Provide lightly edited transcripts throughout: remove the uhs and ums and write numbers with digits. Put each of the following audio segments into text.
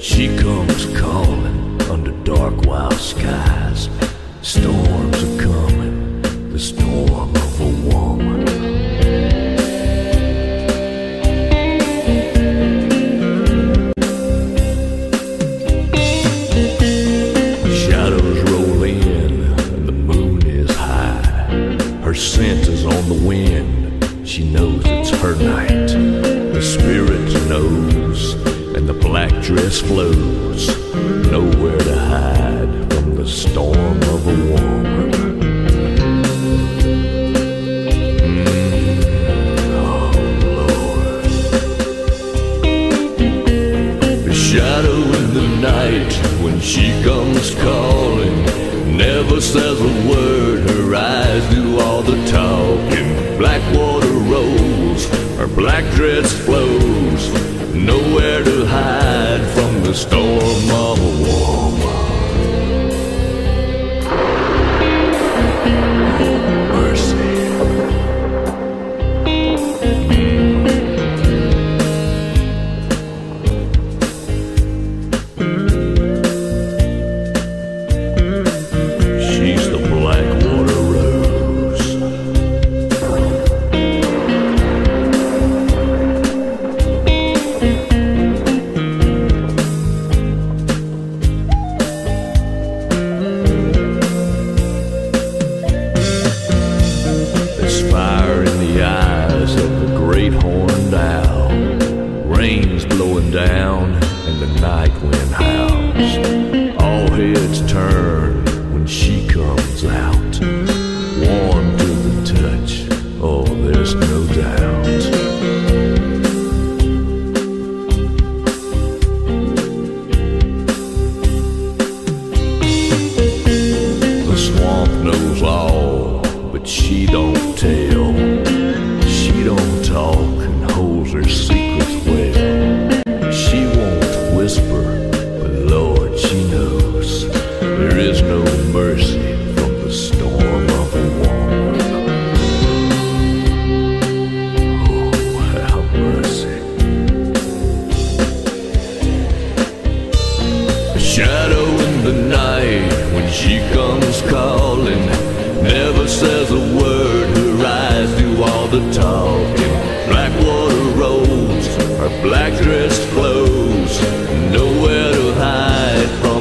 She comes calling under dark wild skies. Storms are coming, the storm of a woman. Shadows roll in and the moon is high. Her scent is on the wind, she knows it's her night. The spirit knows, and the black dress flows, nowhere to hide from the storm of a woman. Oh Lord, the shadow in the night when she comes calling, never says a word, her eyes do all the talking. Black water rolls, her black dress flows, nowhere to hide from the storm of a woman. Mercy. She's the black water down, and the night wind howls. All heads turn when she comes out, warm to the touch, oh there's no doubt. The swamp knows all, but she don't tell. She don't talk and holds her secrets well. She comes calling, never says a word, her eyes do all the talking. Black water rolls, her black dress flows, nowhere to hide from the storm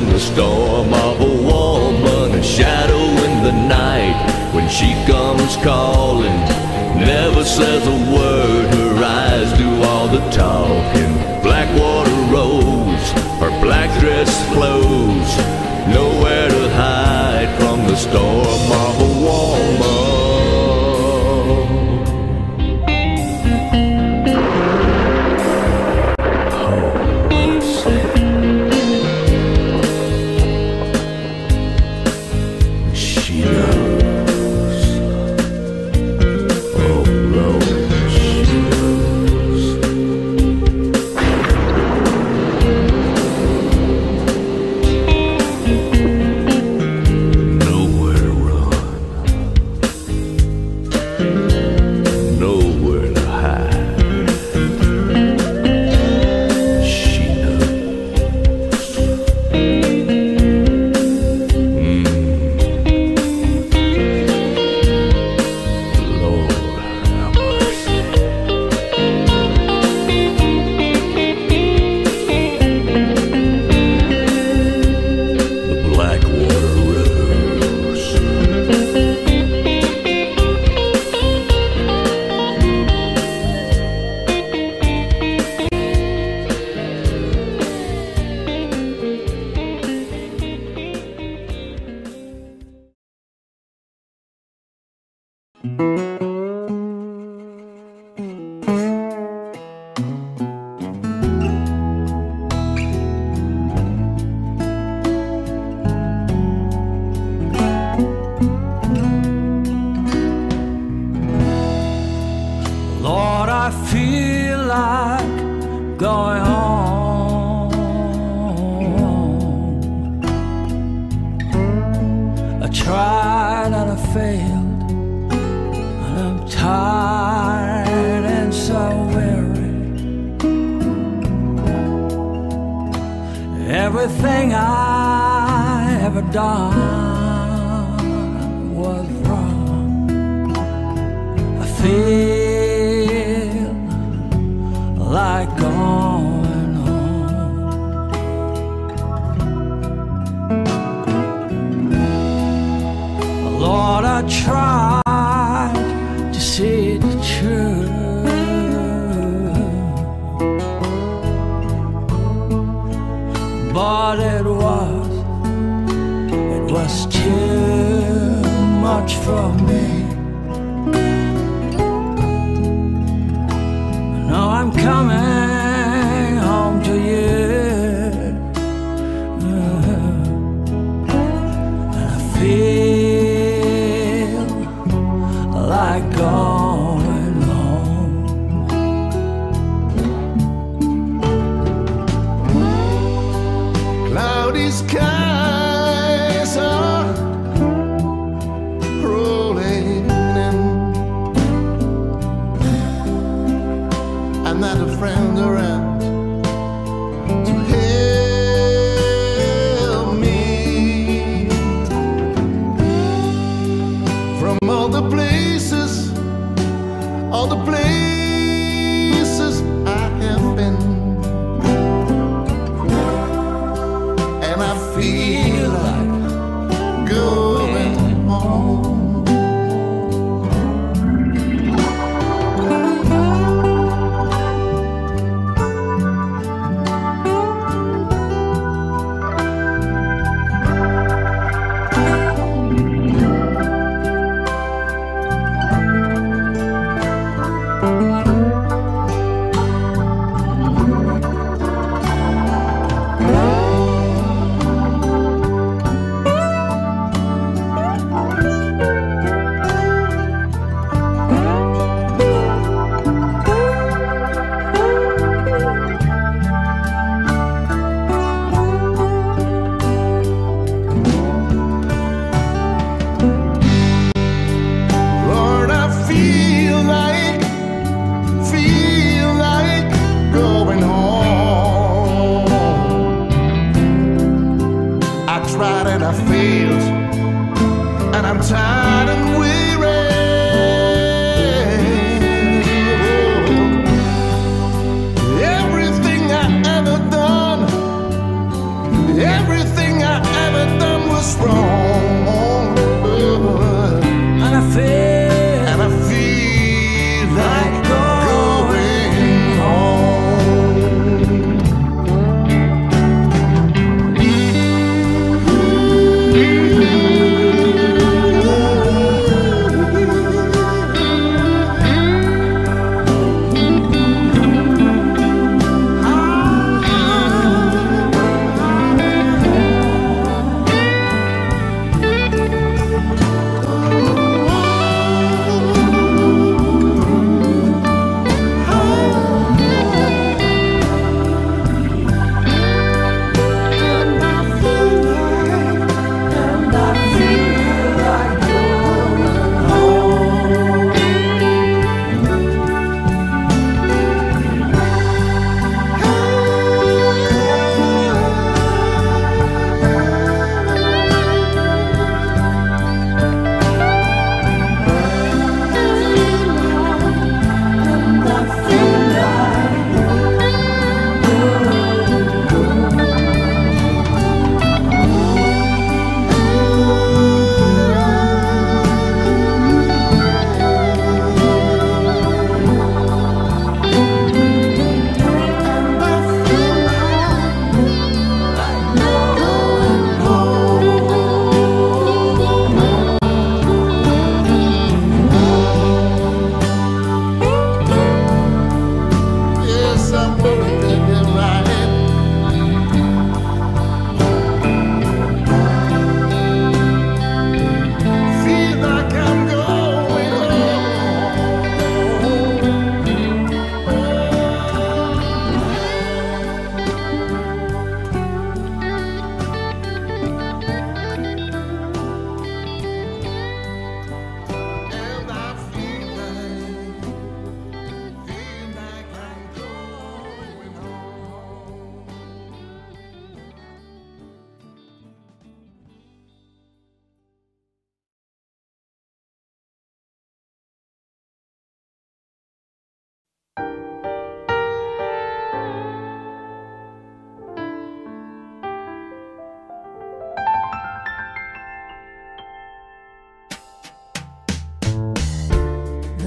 of a woman. A shadow in the night when she comes calling, never says a word, her eyes do all the talking. Black water rolls, her black dress flows, nowhere to hide from the storm of a woman. Oh, mercy. She knows. Oh, Lord, she knows. Everything I ever done was wrong. I feel like going home. Lord, I tried to see the truth. But it was too much for me. Now I'm coming home to you, and I feel like God. Skies are rolling in. I'm not a friend around to help me. From all the places I have been, I feel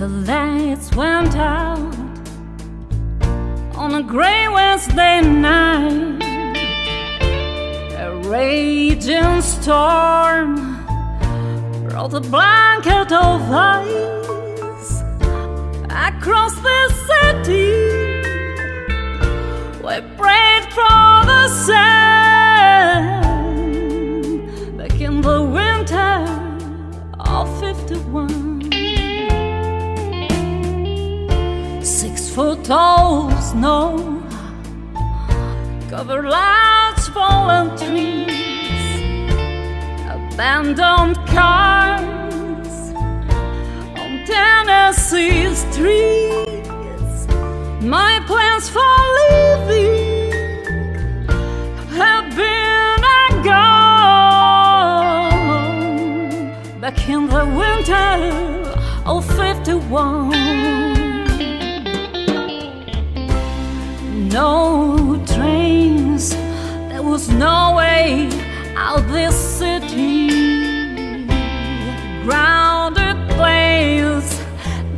the lights went out on a grey Wednesday night. A raging storm brought a blanket of ice across the city. We prayed for the sun back in the winter of 51. 6 foot tall snow covered large fallen trees, abandoned cars on Tennessee streets. My plans for living have been and gone back in the winter of 51. No trains, there was no way out this city. Grounded planes,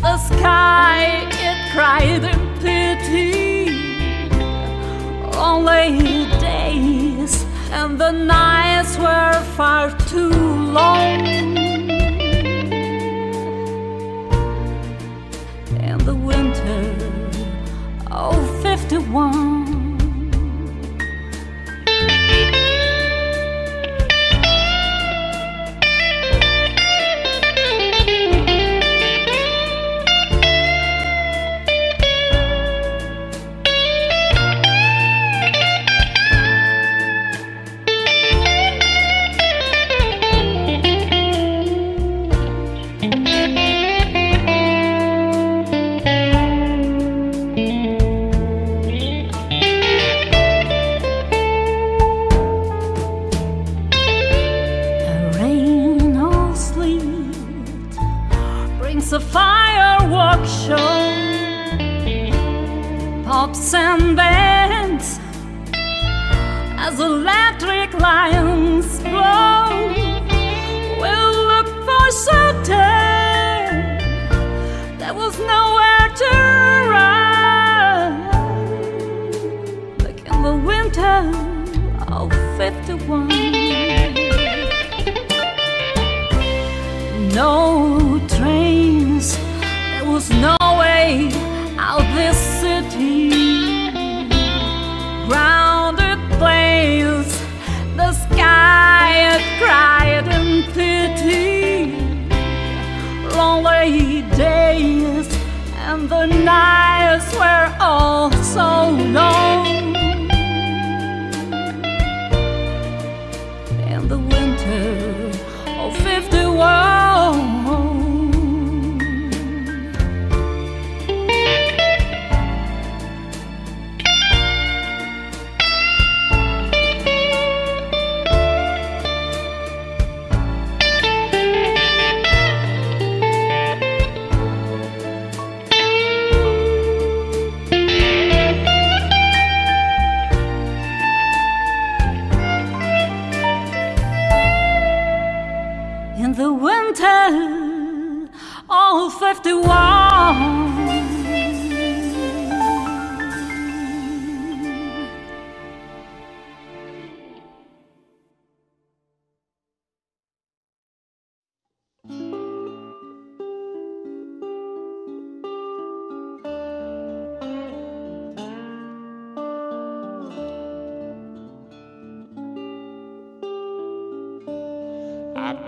the sky, it cried in pity. Only days and the nights were far too long. And the winter of 51. A firework show, pops and bands as electric lions glow. We'll look for shelter, there was nowhere to run back in the winter of 51. No train, there was no way out this city. Grounded plains, the sky had cried in pity. Lonely days and the nights were all so long. And the winter of 51. The winter of 51.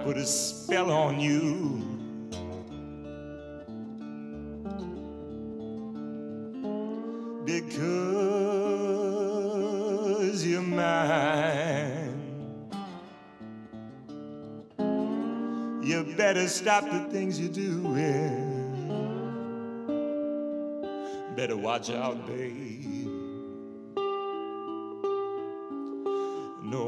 Put a spell on you, because you're mine. You better stop the things you're doing. Better watch out, babe. No,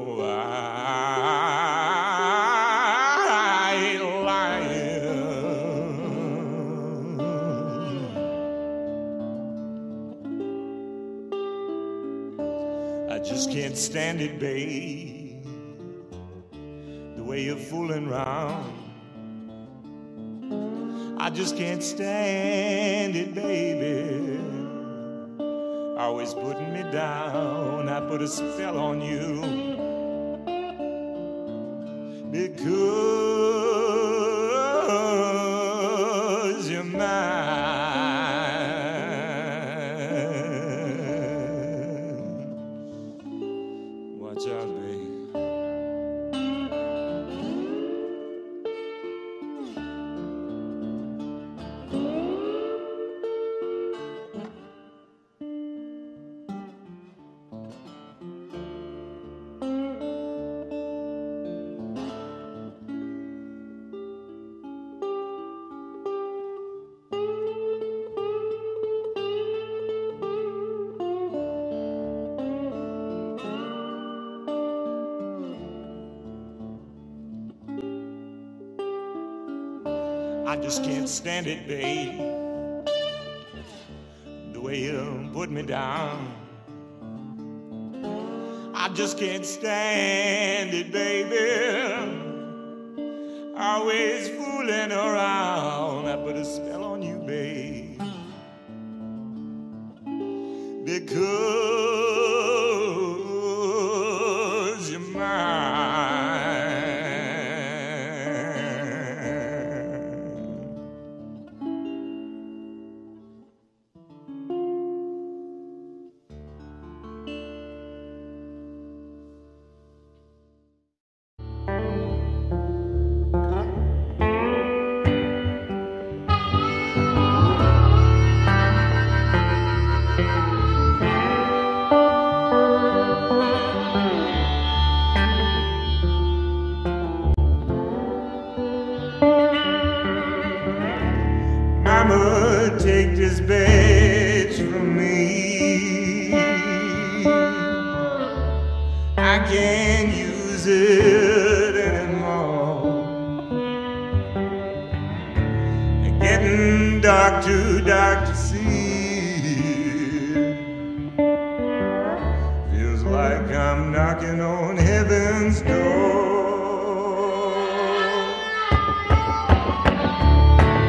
I just can't stand it, babe, the way you're fooling around. I I just can't stand it, baby. Always putting me down. I put a spell on you because you're mine. Watch out, baby. I just can't stand it, babe, the way you put me down. I just can't stand it, baby, always fooling around. I put a spell on you, babe, because you're mine. Take this bed from me, I can't use it anymore. Getting dark, too dark to see. Feels like I'm knocking on heaven's door.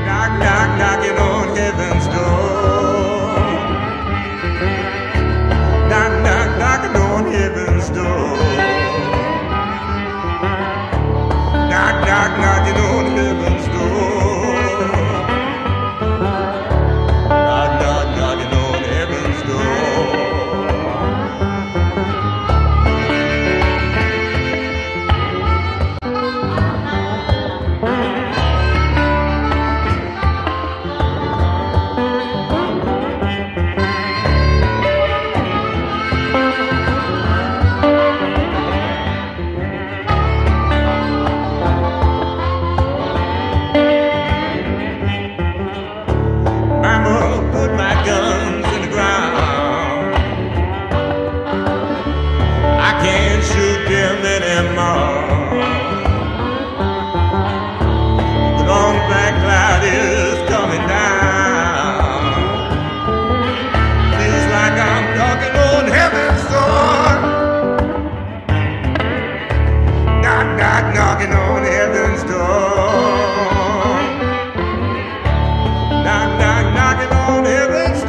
Knock, knock, knocking on heaven's door. Knock, knock, knocking on heaven's door. Knock, knock, knocking on heaven's door. Knock, knock, knocking on heaven's door.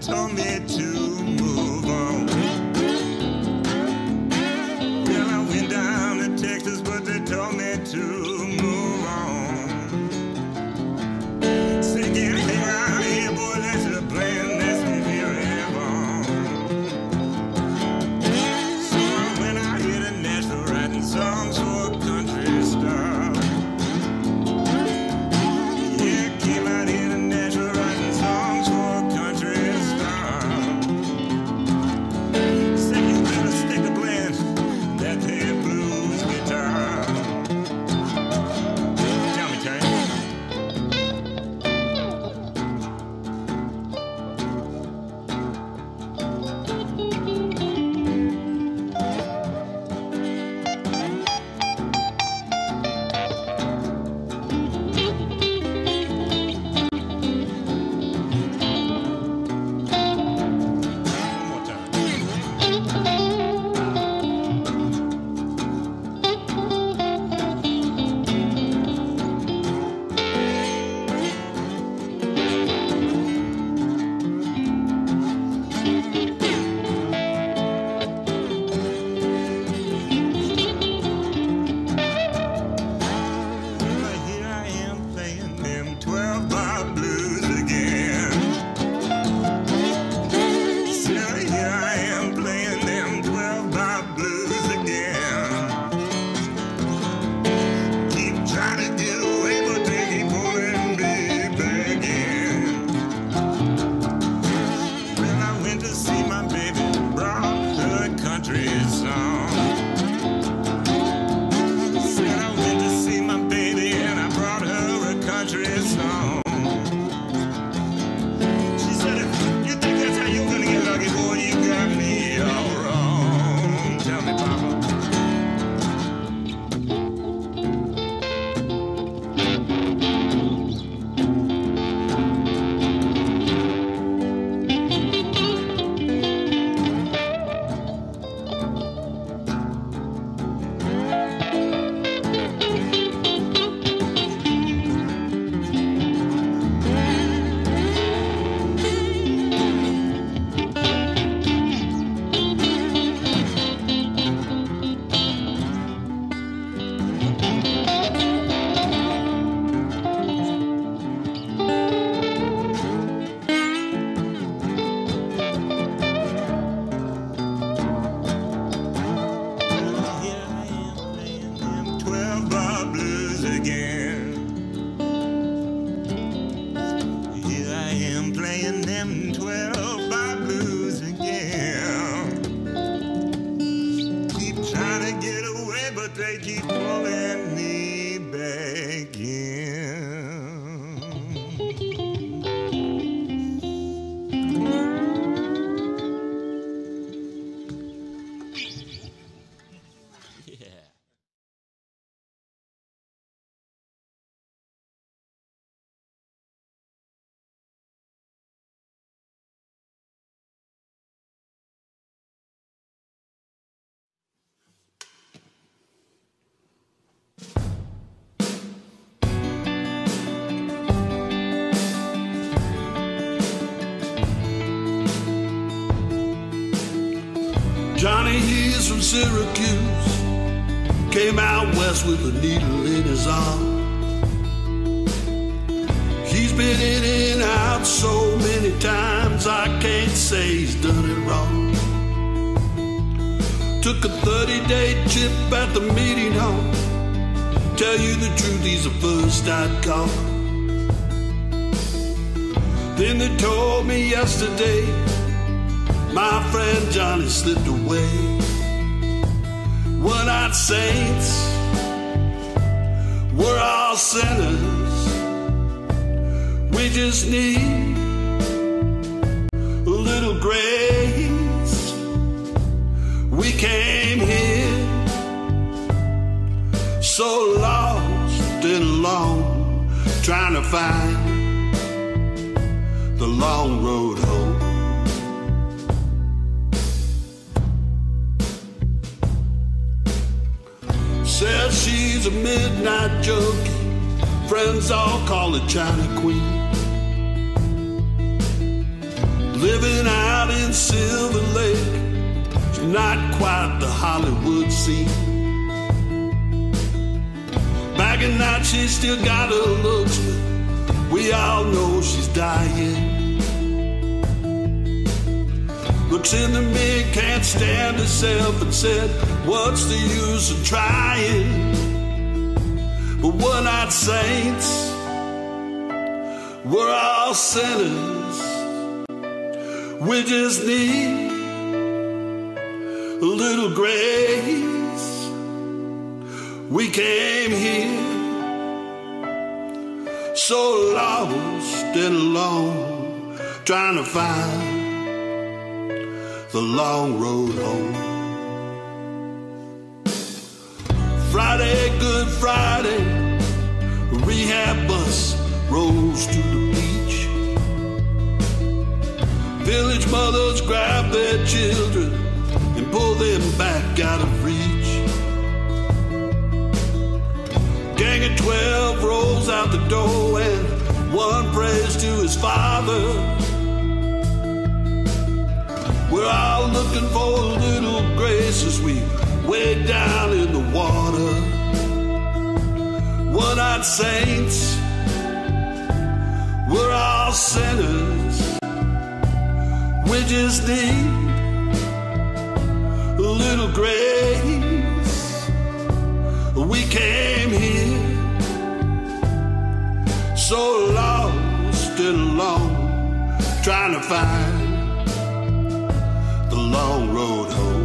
told me to move on. Well, I went down to Texas, but they told me to move on. Singing around here, boy, that's the plan, that's the miracle. So I went out here to Nashville, writing songs for a country star. They keep pulling me back in. Yeah. Johnny Hughes from Syracuse came out west with a needle in his arm. He's been in and out so many times, I can't say he's done it wrong. Took a 30-day trip at the meeting home. Tell you the truth, he's the first I'd call. Then they told me yesterday my friend Johnny slipped away. We're not saints, we're all sinners. We just need a little grace. We came here so lost and alone, trying to find the long road home. Says she's a midnight junkie, friends all call her China Queen. living out in Silver Lake. She's not quite the Hollywood scene. Back at night, she still got her looks, but we all know she's dying. Looks in the mirror, can't stand herself, and said, what's the use of trying? But we're not saints, we're all sinners. We just need a little grace. We came here so lost and alone, trying to find the long road home. Friday, Good Friday, a rehab bus rolls to the beach. Village mothers grab their children and pull them back out of reach. Gang of 12 rolls out the door and one prays to his father. We're all looking for a little grace as we wade down in the water. We're not saints, we're all sinners. We just need a little grace. We came here so lost and alone, trying to find the long road home.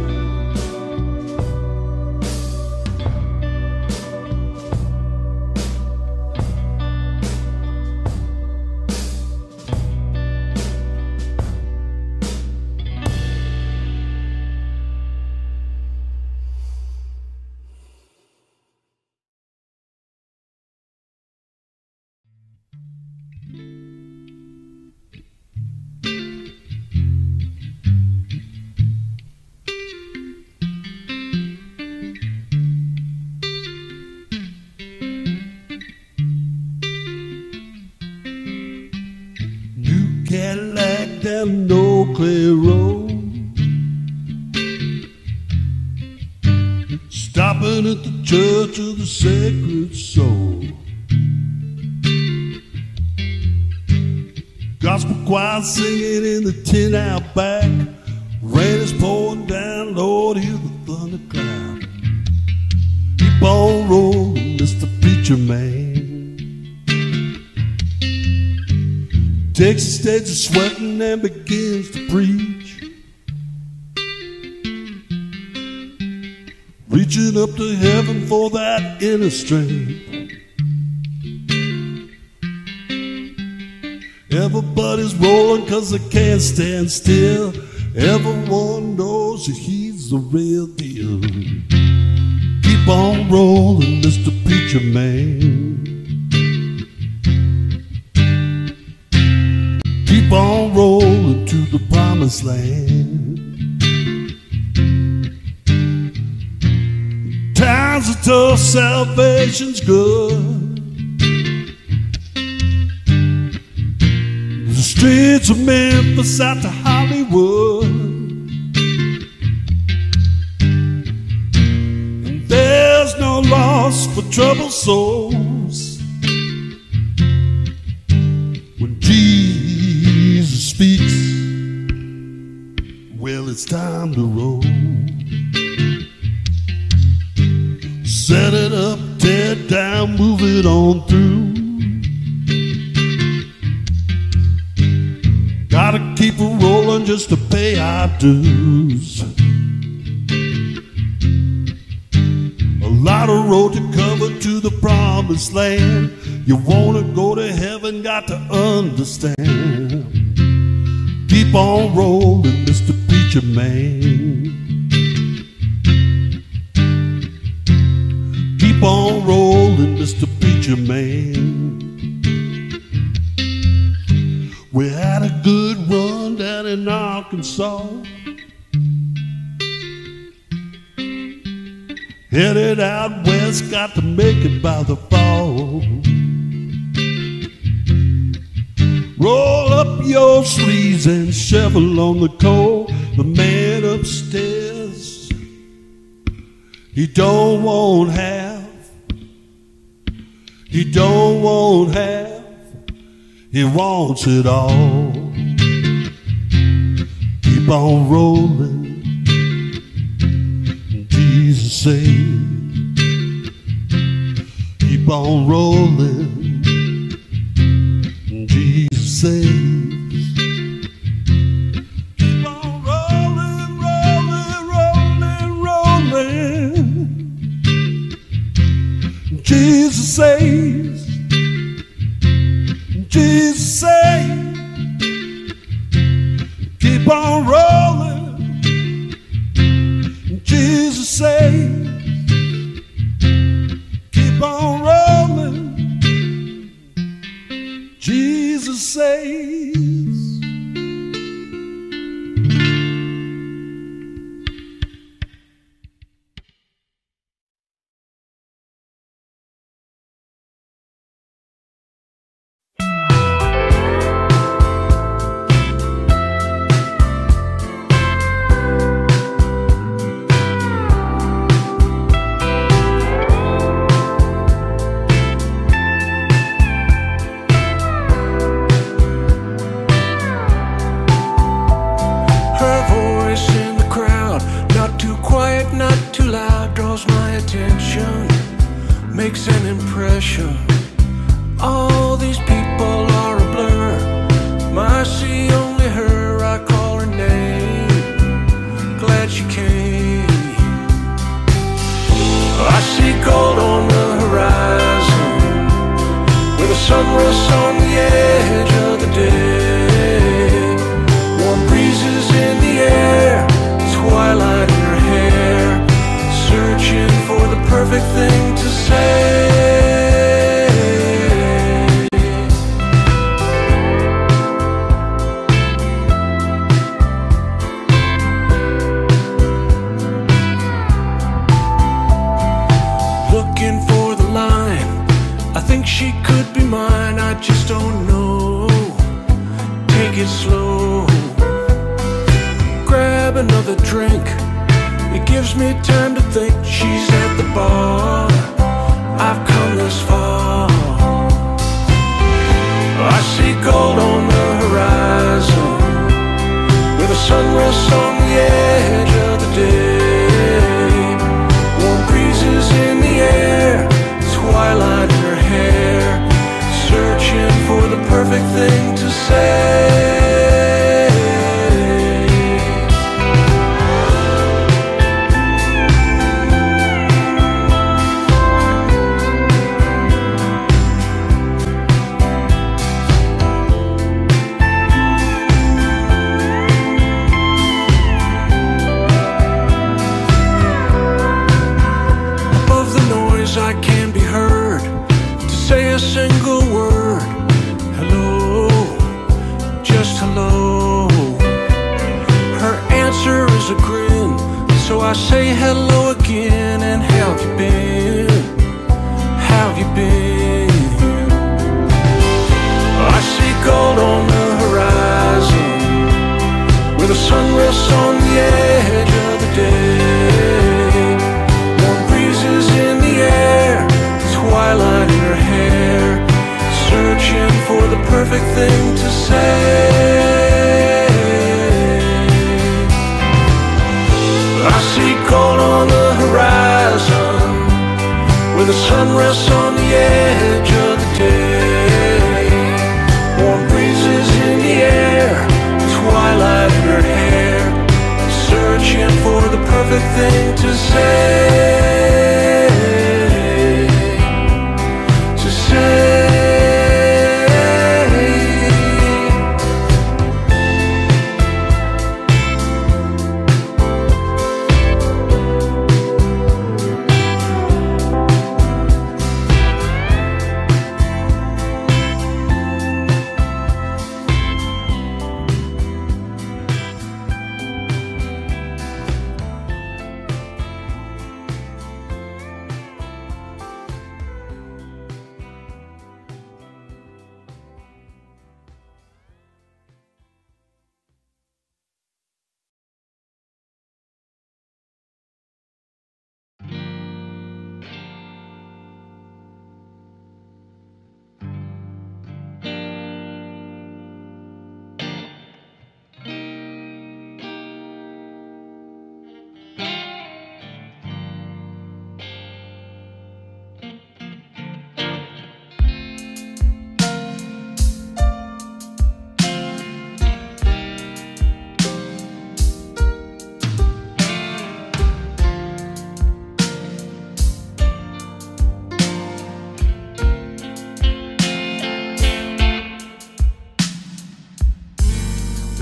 To the sacred soul, gospel choir singing in the tent out back. Rain is pouring down, Lord, hear the thundercloud. Keep on rolling, Mr. Preacher Man. Takes the stage of sweating and begins to preach, reaching up to heaven for that inner strength. Everybody's rolling cause they can't stand still. Everyone knows that he's the real deal. Keep on rolling, Mr. Preacher Man. Keep on rolling to the promised land. Times are tough, salvation's good. The streets of Memphis out to Hollywood, and there's no loss for troubled souls when Jesus speaks. Well, it's time to roll. Set it up, tear it down, move it on through. Gotta keep it rolling just to pay our dues. A lot of road to cover to the promised land. You wanna go to heaven, got to understand. Keep on rolling, Mr. Preacher Man. Keep on rolling, Mr. Preacher Man. We had a good run down in Arkansas, headed out west, got to make it by the fall. Roll up your sleeves and shovel on the coal. The man upstairs, he don't want half, he don't want half, he wants it all. Keep on rolling, Jesus said. Keep on rolling, Jesus said. Jesus says, Jesus says, keep on rolling. Jesus says, keep on rolling. Jesus says.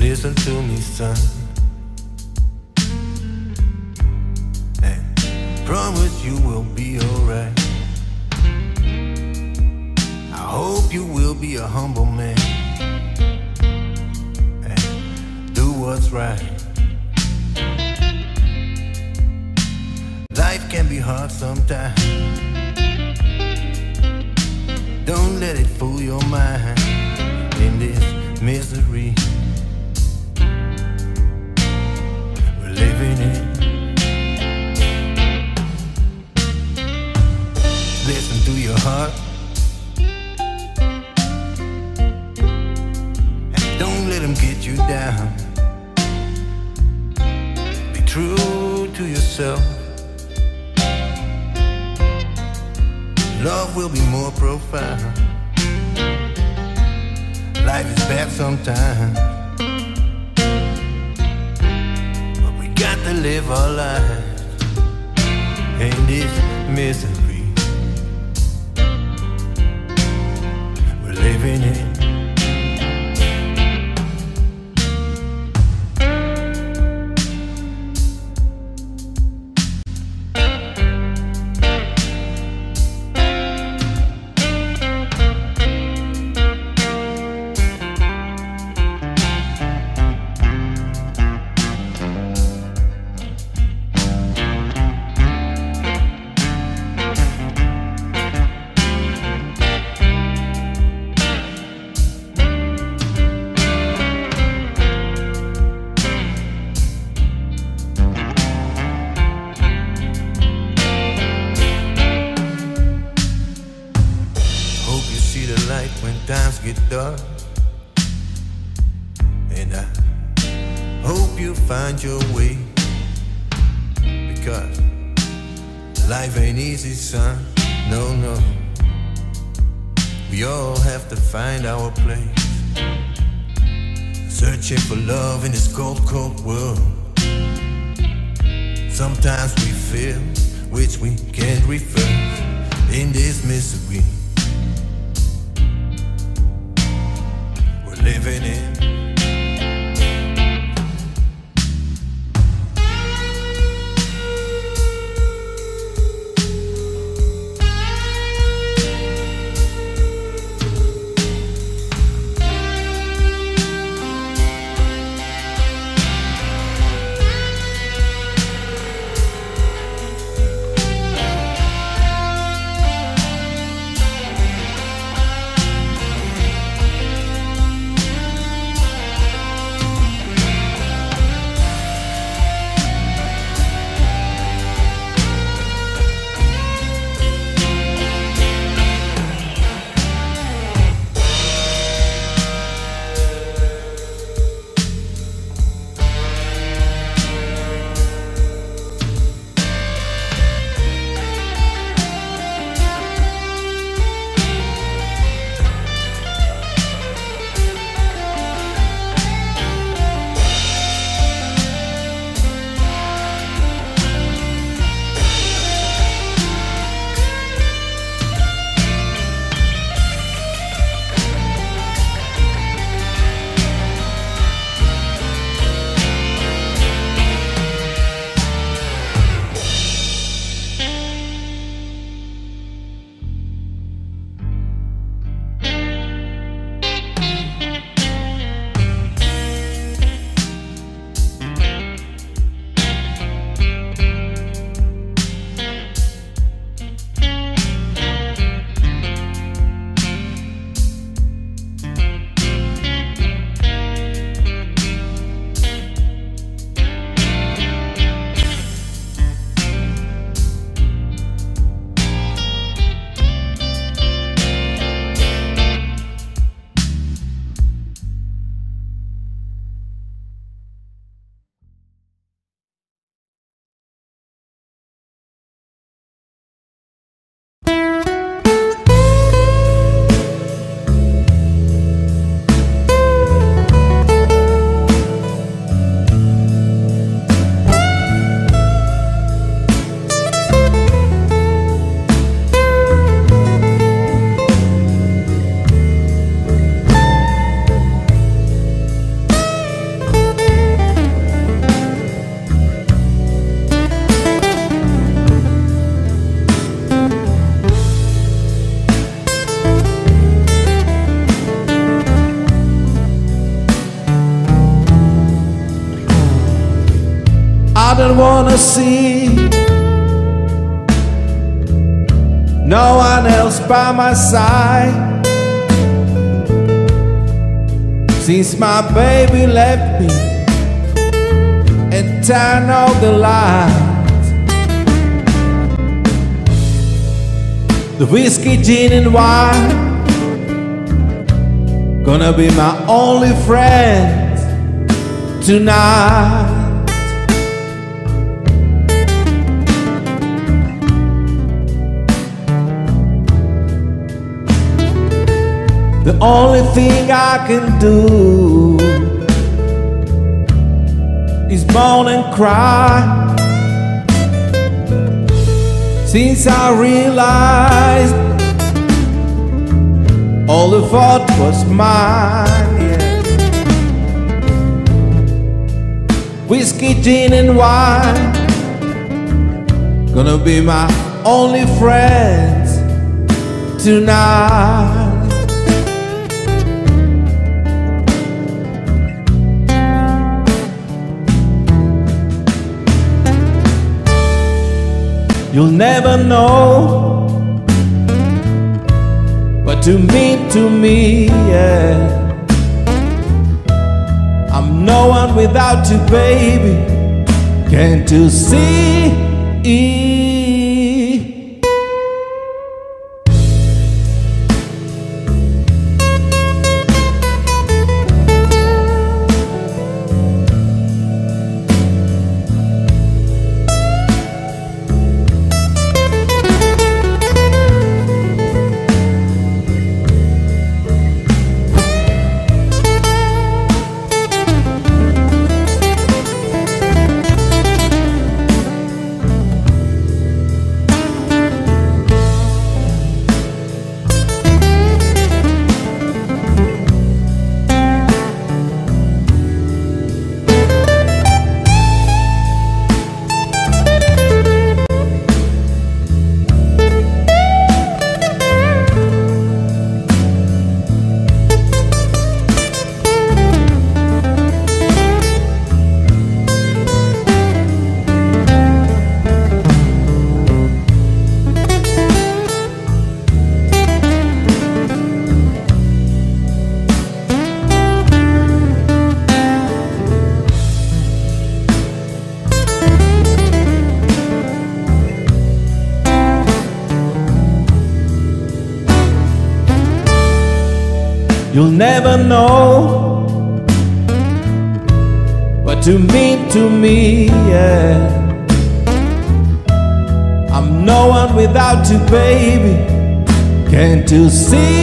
Listen to me, son. And promise you will be alright. I hope you will be a humble man and do what's right. Life can be hard sometimes. Don't let it fool your mind in this misery. Listen to your heart, and don't let them get you down. Be true to yourself. Love will be more profound. Life is bad sometimes. To live our lives in this misery, we're living it. When times get dark, and I hope you find your way, because life ain't easy, son. No, no, we all have to find our place, searching for love in this cold, cold world. Sometimes we feel which we can't refer in this misery. Living in. don't wanna see no one else by my side. Since my baby left me and turned off the lights, the whiskey, gin and wine gonna be my only friends tonight. The only thing I can do is moan and cry, since I realized all the fault was mine, yeah. Whiskey, gin and wine gonna be my only friends tonight. You'll never know what you mean to me, yeah. I'm no one without you, baby. Can't you see? You'll never know what you mean to me, yeah. I'm no one without you, baby. Can't you see?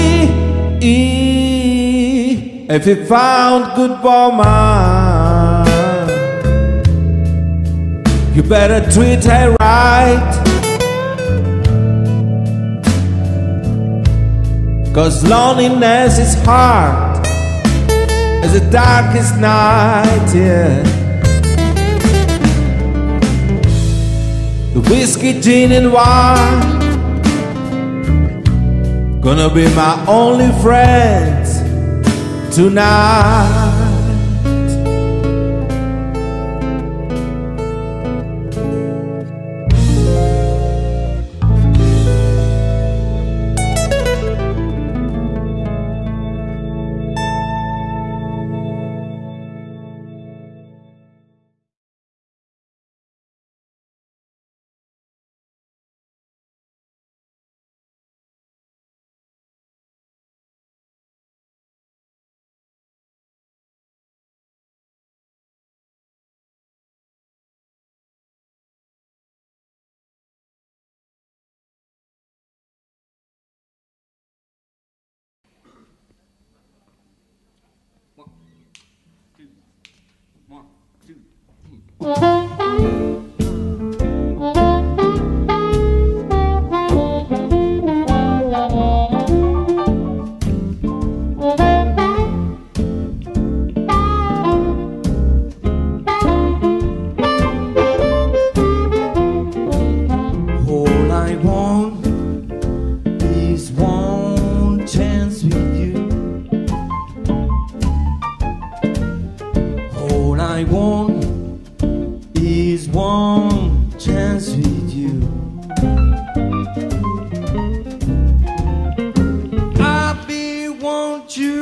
If you found good woman, you better treat her right, 'cause loneliness is hard as the darkest night, yeah. The whiskey, gin and wine gonna be my only friends tonight. All I want is one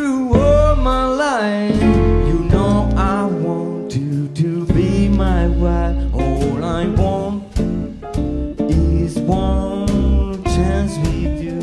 you were my life. You know I want you to be my wife. All I want is one chance with you.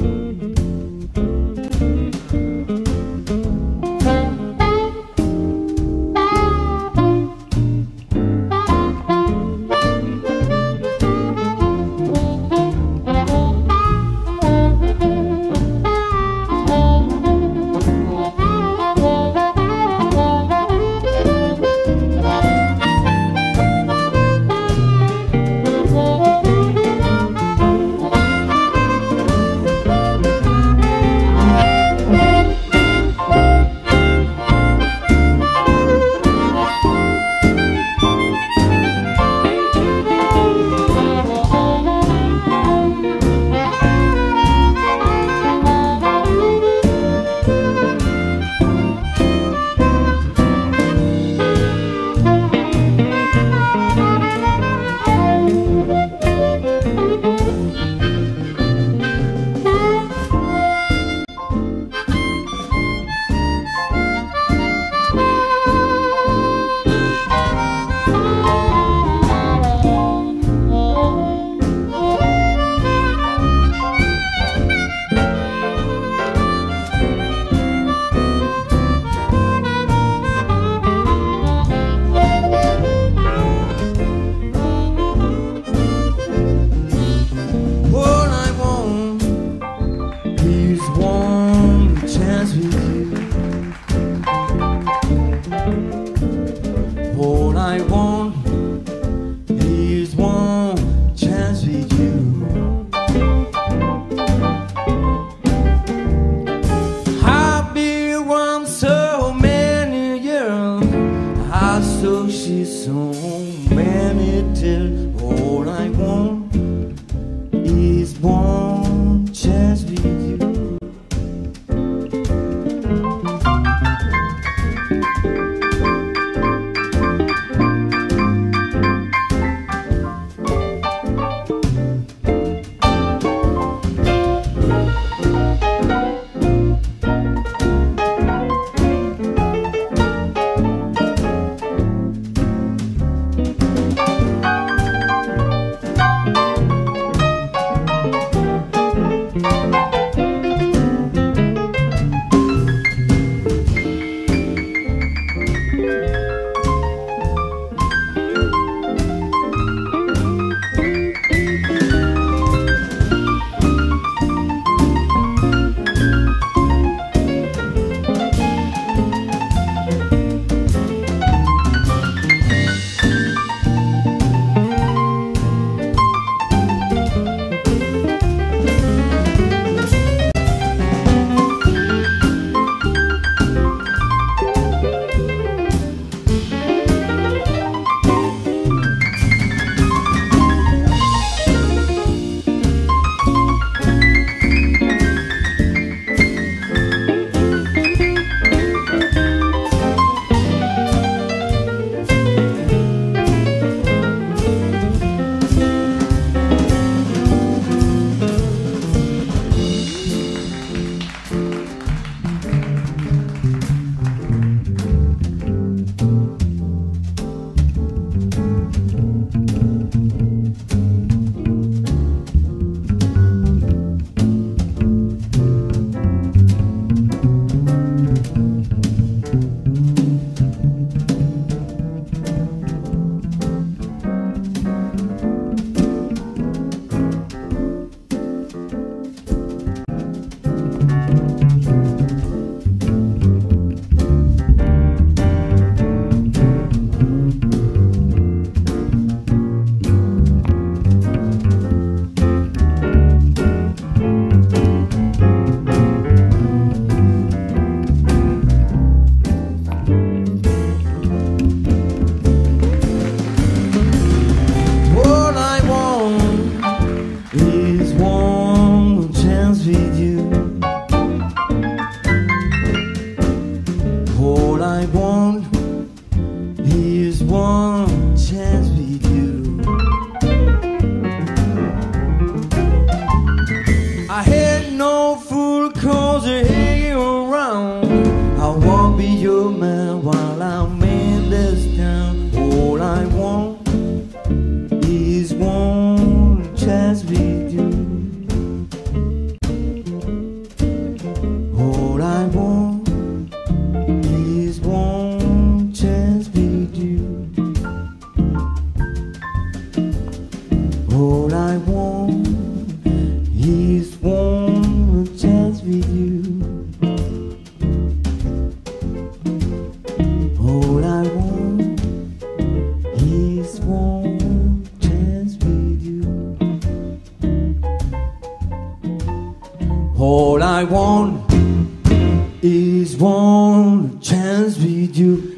need you.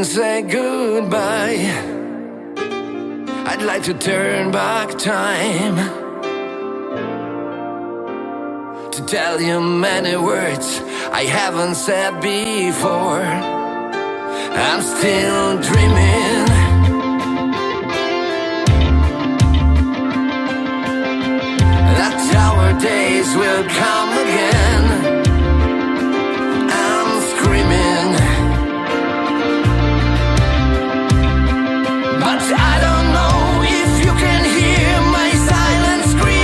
Say goodbye. I'd like to turn back time to tell you many words I haven't said before. I'm still dreaming days will come again. I'm screaming, but I don't know if you can hear my silent scream.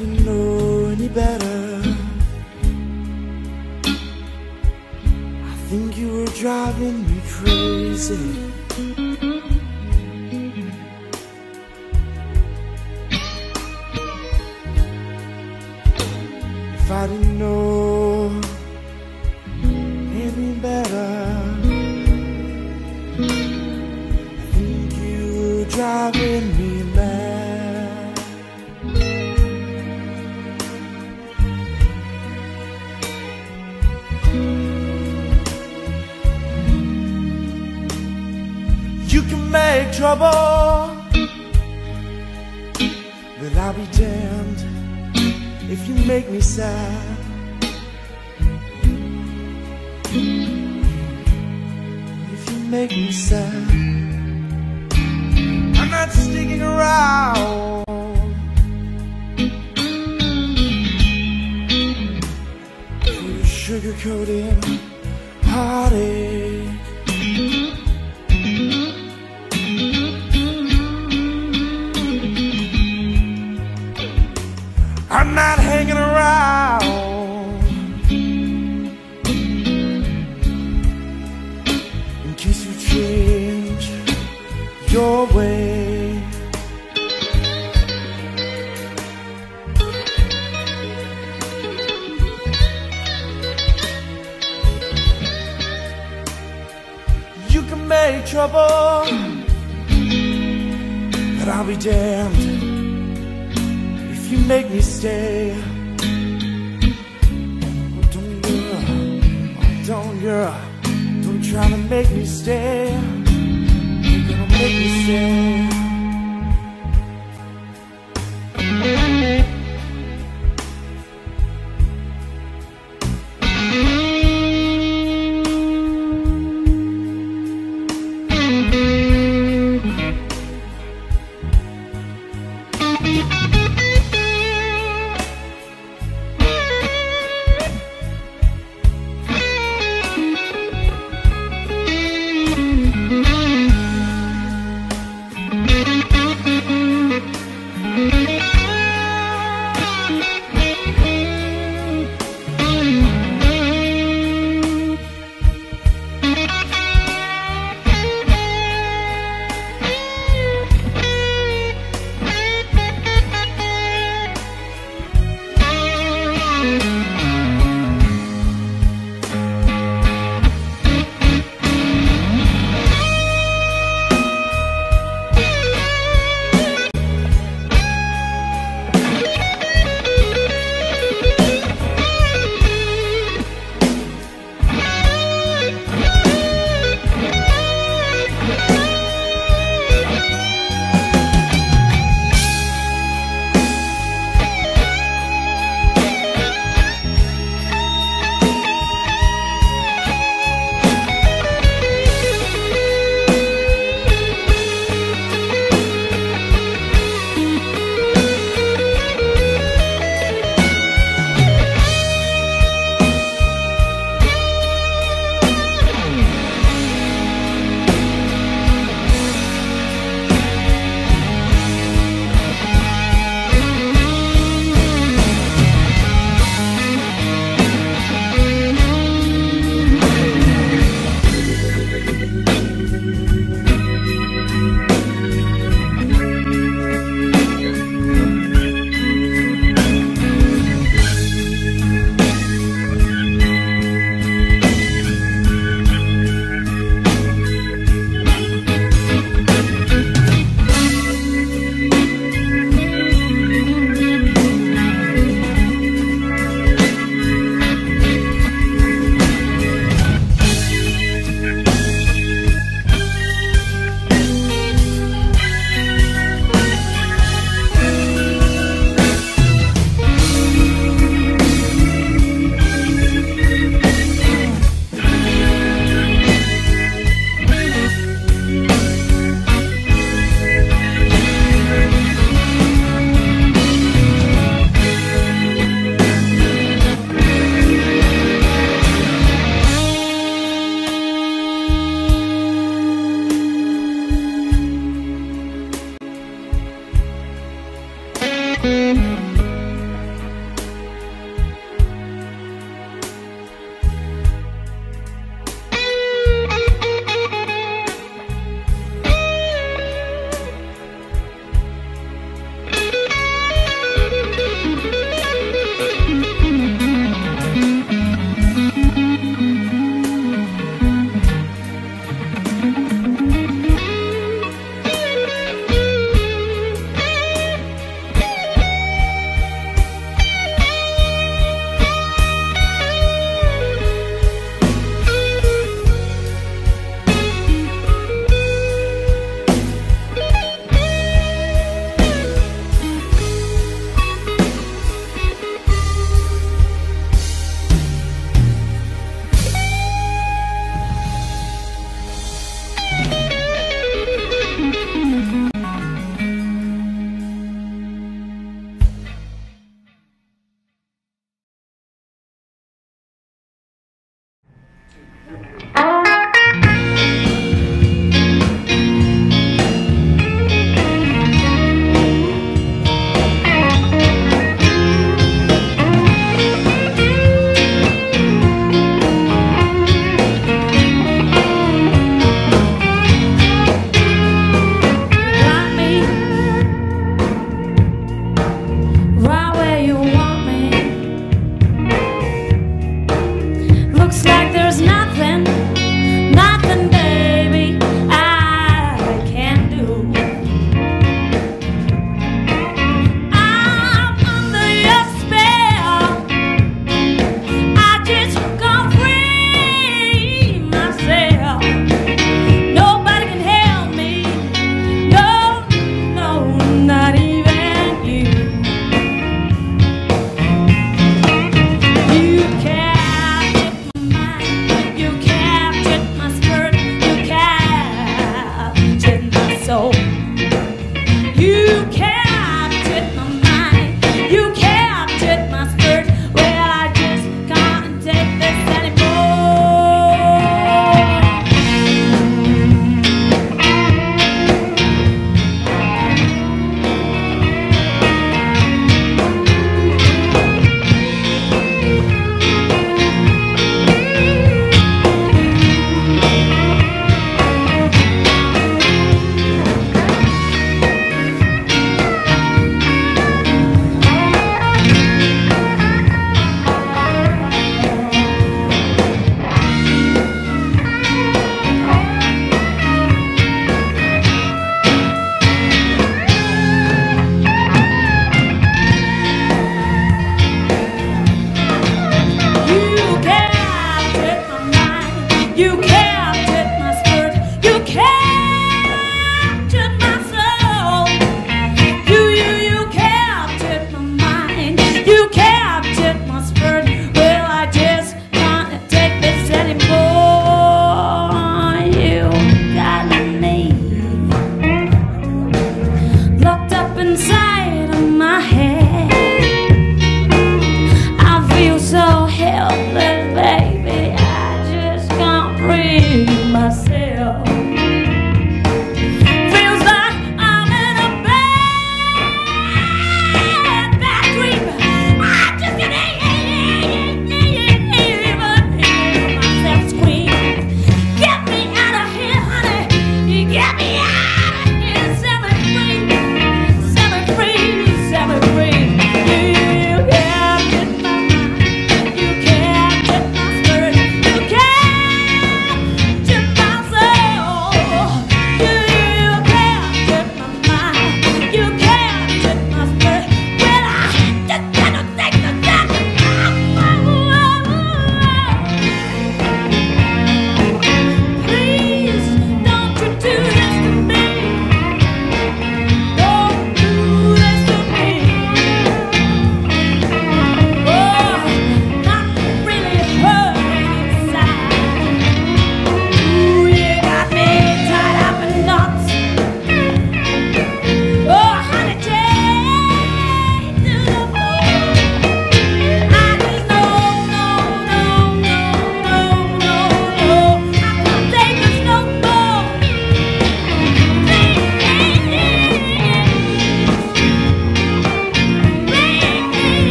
even know any better. I think you were driving me crazy. If I didn't know any better, I think you were driving me mad. You can make trouble, but I'll be damned if you make me sad. If you make me sad, I'm not sticking around. For your sugar-coated heartache, I'm not hanging around. In case you change your way, you can make trouble, but I'll be damned if you make me stay. Oh, don't girl, oh, don't girl, don't try to make me stay. You're gonna make me stay.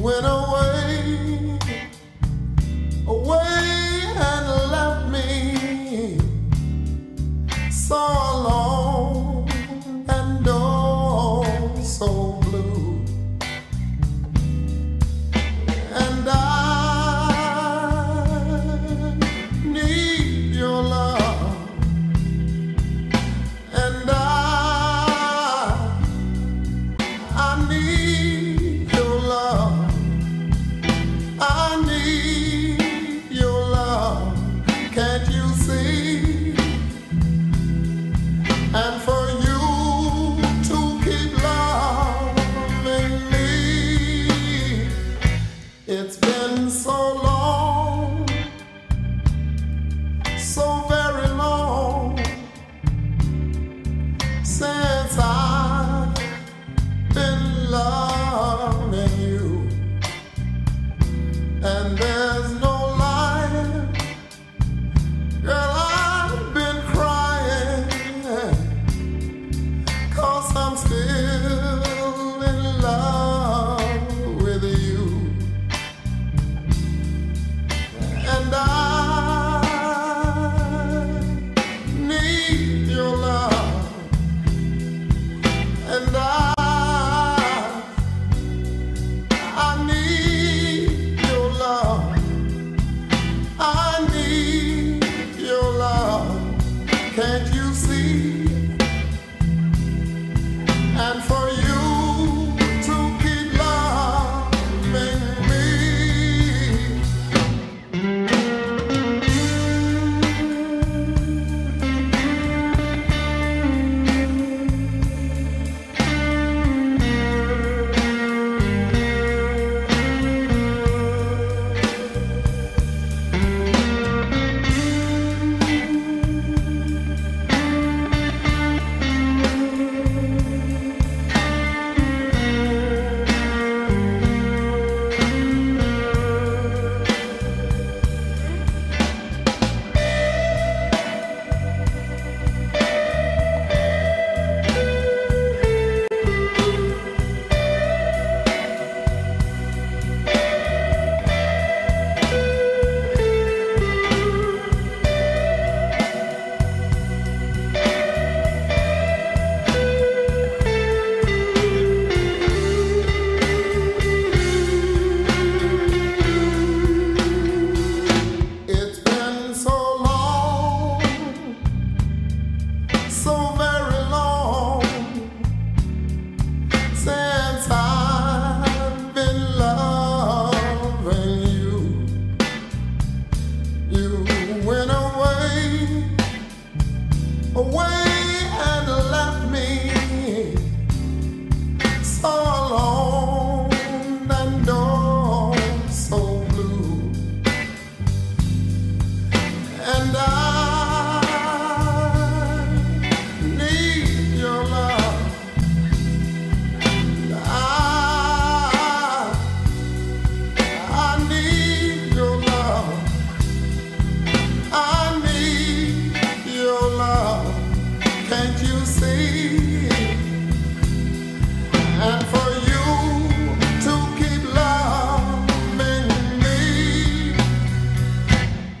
went away and left me so alone and oh so blue. And I need your love, and I need your love. I need your love. Can't you see? And for you to keep loving me, it's been so long, so very long since I've been loving you. And there's no lying, girl, I've been crying, 'cause I'm still in love with you. And I need your love, and I need your love. I need your love. Can't you see? And for you to keep loving me.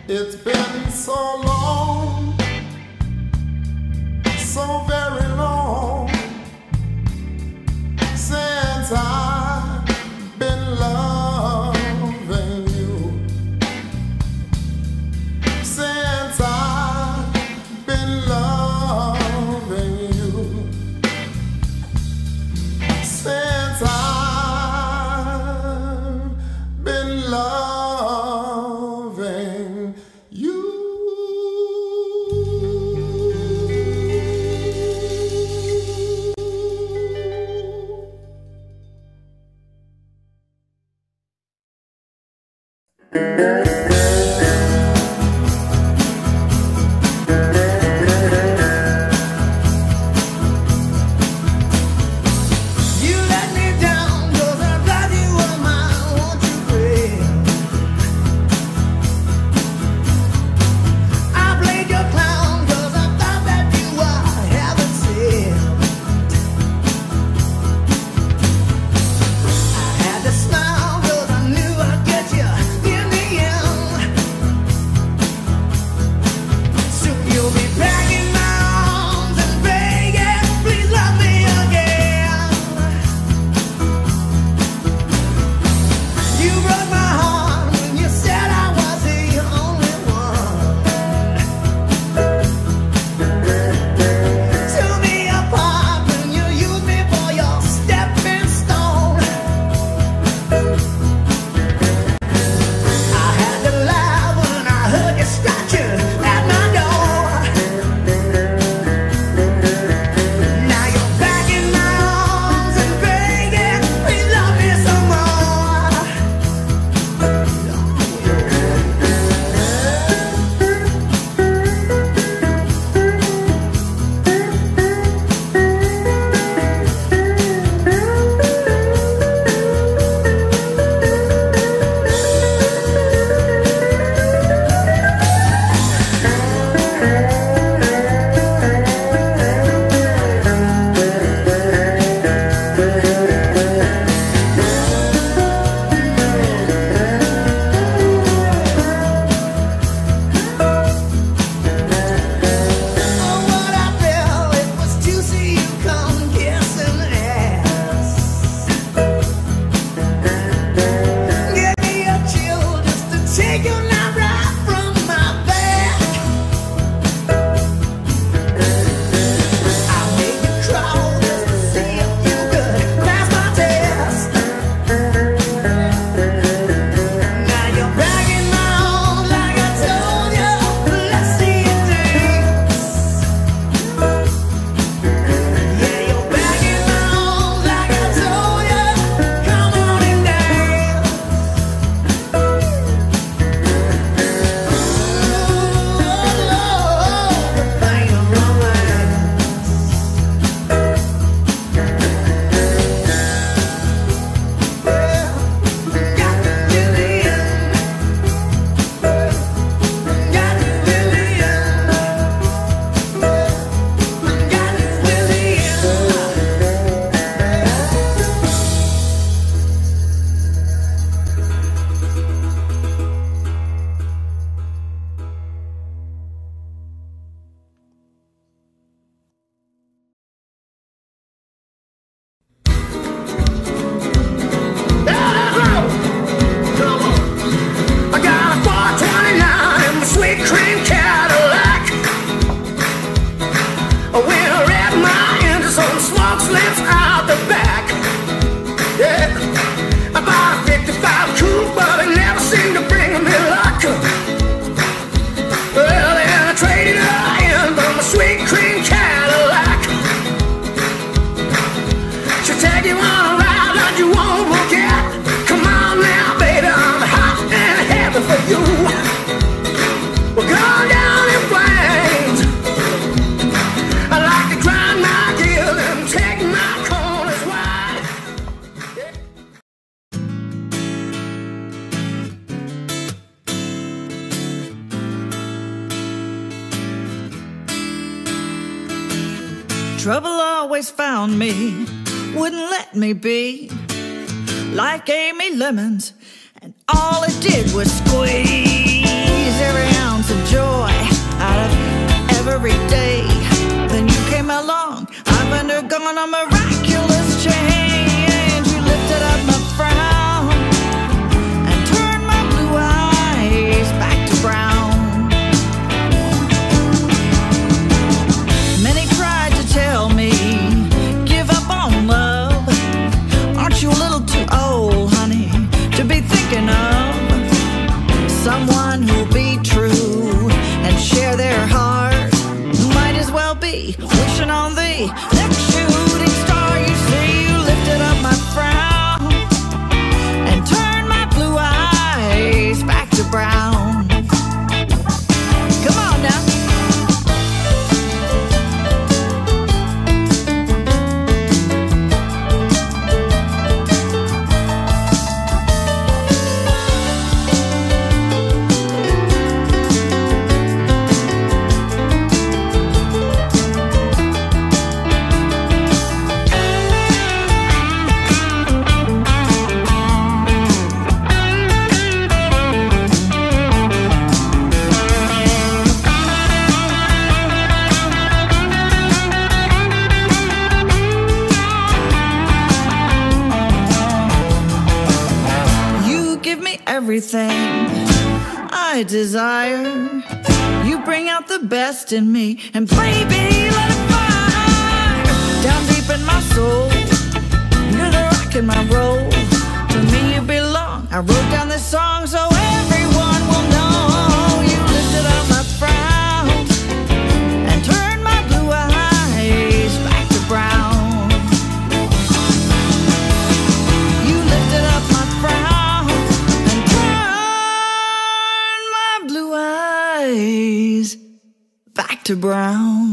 It's been so long, so very long since I've been loving you, since I've been loving you, since I've been loving you. Smile. Trouble always found me, wouldn't let me be, like Amy Lemons, and all it did was squeeze every ounce of joy out of every day. Then you came along, I've undergone a miraculous change. You lifted up my frown and turned my blue eyes back to brown. Many tried to tell me, give up on love. Aren't you a little too old, honey, to be thinking of someone who'll be true and share their heart? I'll be wishing on the next shooting star. You see, you lifted up my frown and turned my blue eyes back to brown. Come on now. Everything I desire, you bring out the best in me, and baby, let it fire down deep in my soul. You're the rock in my roll. To me, you belong. I wrote down this song so everyone will know. You lifted up my frown and turned my blue eyes back to brown. You lifted up my frown. Back to brown.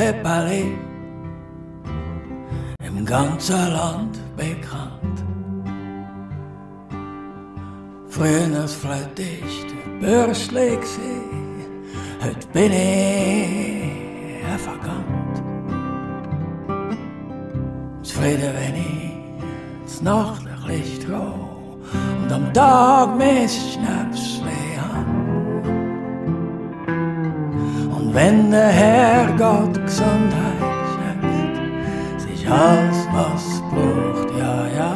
séparés im ganzen Land bekannt. Früher flöte ich der Börsli gsi, heute bin ich verkannt. Zufrieden, wenn ich ins Nachtlicht geh und am Tag mein Schnäpsli. Wenn der Herrgott Gesundheit schenkt, sich alles, was braucht, ja, ja.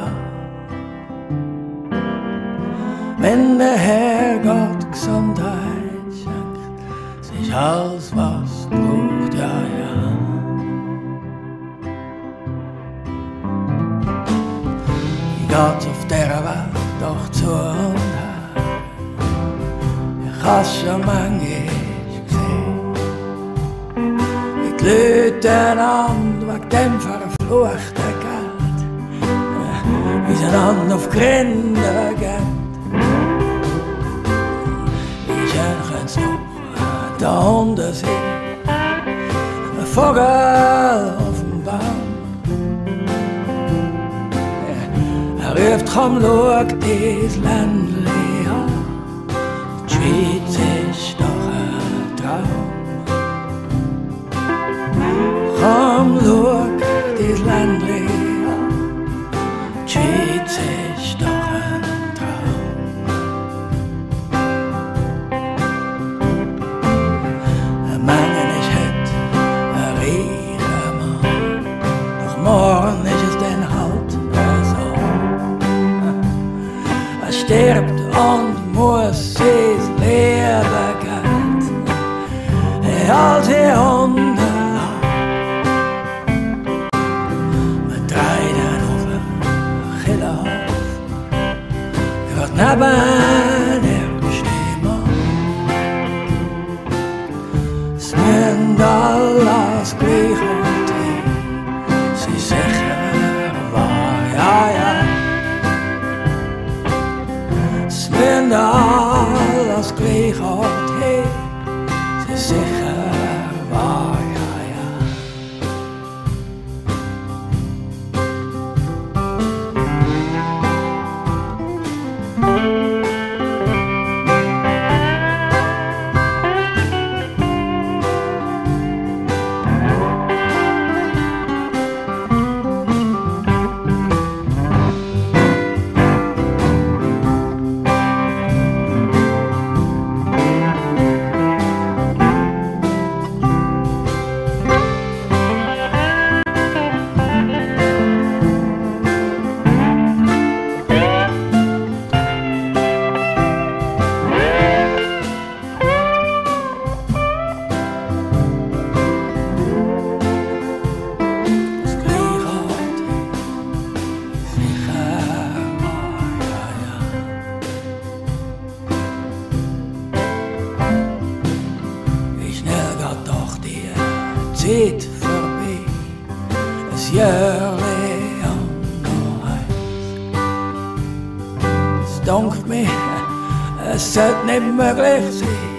Wenn der Herrgott Gesundheit schenkt, sich alles, was braucht, ja, ja. Ich geh's auf der Welt doch zu und her, ich hasse schon manche. Die Leute an, wegen dem verfluchten Geld, wie sie einander auf Gründe geben. Wie schön können's doch da unten sein, ein Vogel auf dem Baum. Ruft, komm, schau dies Ländli an, die Schweiz ist doch ein Traum. Komm, schau dies Ländli an, die Schweiz ist doch ein Traum. Ein Mann ist heute ein reicher Mann, doch morgen ist es dann halt so. Stirbt und muss sie's Leben gehen, als er unten. Neben dem Schneemann, es müssen alles gleich und die, sie sicher war, ja, ja. Es müssen alles gleich und die, sie sicher war, nicht möglich sein,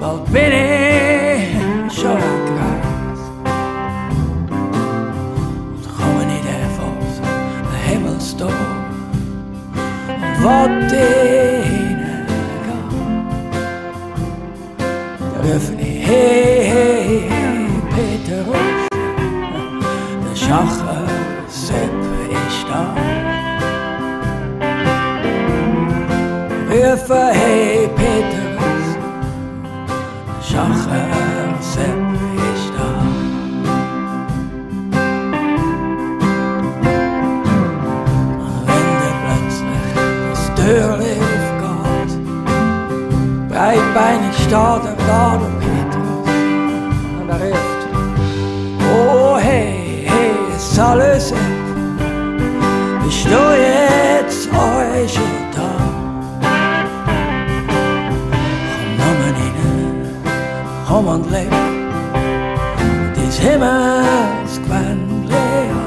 bald bin ich schon gereist. Und komme nicht davon, der Himmel steht und wollte hineingehen. Da rufen ich, hey, hey, hey, Peter Rutsch, der Schacher Sepp ist da. Rufe, hey Peter, Schacher Sepp ist da. Und wenn dir plötzlich das Türli aufgeht, breitbeinig steht da der Petrus und ruft, oh hey, hey, salut Sepp, bist du jetzt euch da? Komm und leg des Himmels Gewand leer.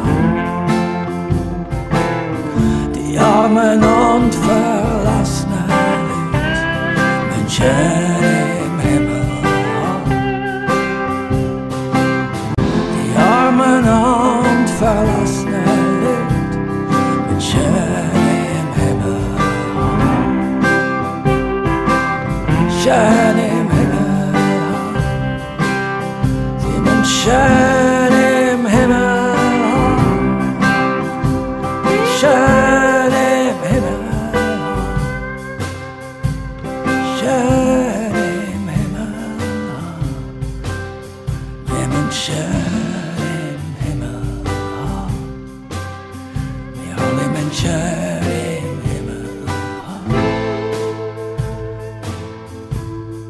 Die armen und verlassenen Menschen im Himmel. شاني مهمة في من شاني مهمة شاني مهمة شاني مهمة في من شاني مهمة يعلم من شاني.